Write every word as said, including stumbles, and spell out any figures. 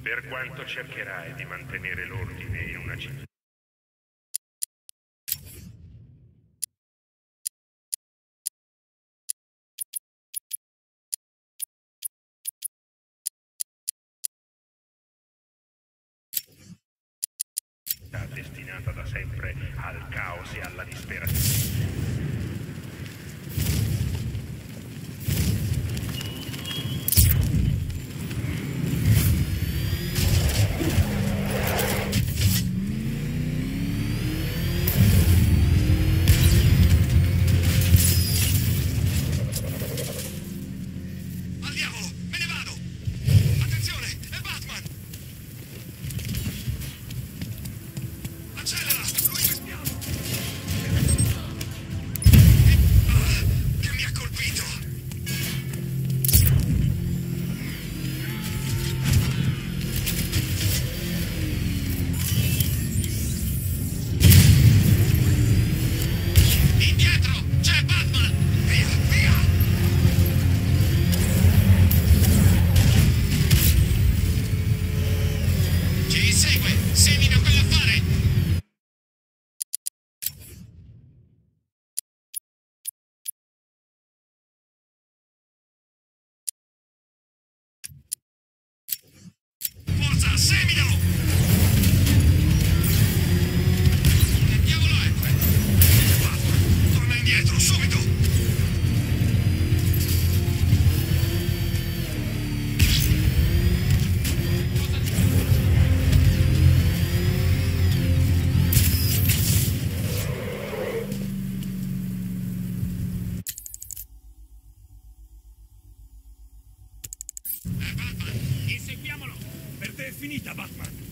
Per quanto cercherai di mantenere l'ordine in una città. Destinata da sempre al caos e alla disperazione. Batman, inseguiamolo! Per te è finita, Batman!